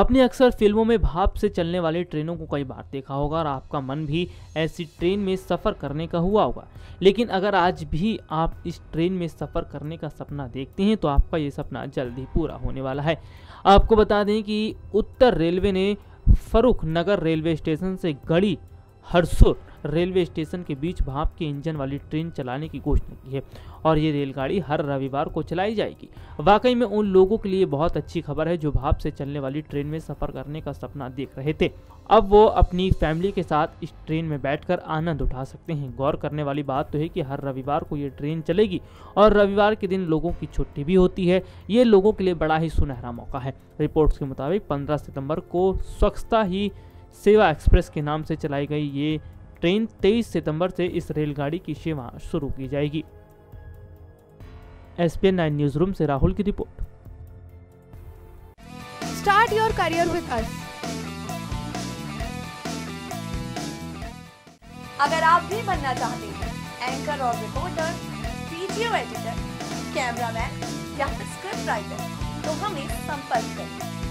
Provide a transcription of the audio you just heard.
आपने अक्सर फिल्मों में भाप से चलने वाली ट्रेनों को कई बार देखा होगा और आपका मन भी ऐसी ट्रेन में सफ़र करने का हुआ होगा। लेकिन अगर आज भी आप इस ट्रेन में सफ़र करने का सपना देखते हैं तो आपका ये सपना जल्द ही पूरा होने वाला है। आपको बता दें कि उत्तर रेलवे ने फरुखनगर रेलवे स्टेशन से गढ़ी हरसुर रेलवे स्टेशन के बीच भाप के इंजन वाली ट्रेन चलाने की घोषणा की है और ये रेलगाड़ी हर रविवार को चलाई जाएगी। वाकई में उन लोगों के लिए बहुत अच्छी खबर है जो भाप से चलने वाली ट्रेन में सफ़र करने का सपना देख रहे थे। अब वो अपनी फैमिली के साथ इस ट्रेन में बैठकर आनंद उठा सकते हैं। गौर करने वाली बात तो है कि हर रविवार को ये ट्रेन चलेगी और रविवार के दिन लोगों की छुट्टी भी होती है। ये लोगों के लिए बड़ा ही सुनहरा मौका है। रिपोर्ट्स के मुताबिक 15 सितंबर को स्वच्छता ही सेवा एक्सप्रेस के नाम से चलाई गई ये ट्रेन 23 सितंबर से इस रेलगाड़ी की सेवा शुरू की जाएगी। SPN 9 न्यूज रूम से राहुल की report. Start your career with us. अगर आप भी बनना चाहते हैं एंकर और रिपोर्टर, वीडियो एडिटर, कैमरामैन या स्क्रिप्ट राइटर तो हमें संपर्क करें।